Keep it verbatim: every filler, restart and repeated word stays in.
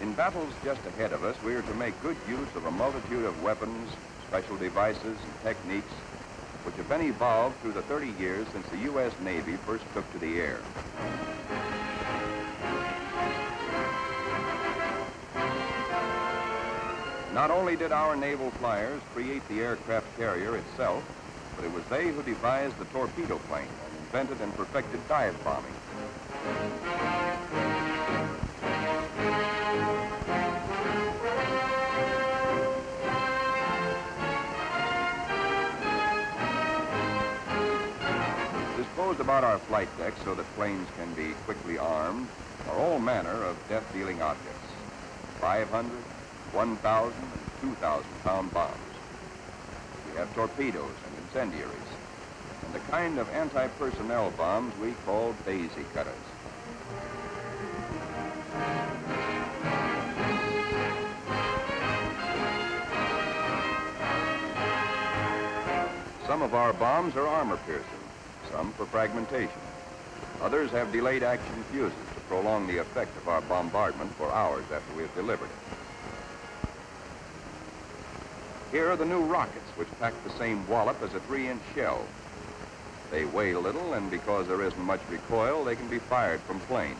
In battles just ahead of us, we are to make good use of a multitude of weapons, special devices, and techniques which have been evolved through the thirty years since the U S Navy first took to the air. Not only did our naval flyers create the aircraft carrier itself, but it was they who devised the torpedo plane and invented and perfected dive bombing. Disposed about our flight deck so that planes can be quickly armed are all manner of death-dealing objects. five hundred, one thousand, and two thousand pound bombs. We have torpedoes and incendiaries, and the kind of anti-personnel bombs we call Daisy Cutters. Some of our bombs are armor-piercing, some for fragmentation. Others have delayed action fuses to prolong the effect of our bombardment for hours after we have delivered it. Here are the new rockets, which pack the same wallop as a three-inch shell. They weigh little, and because there isn't much recoil, they can be fired from planes.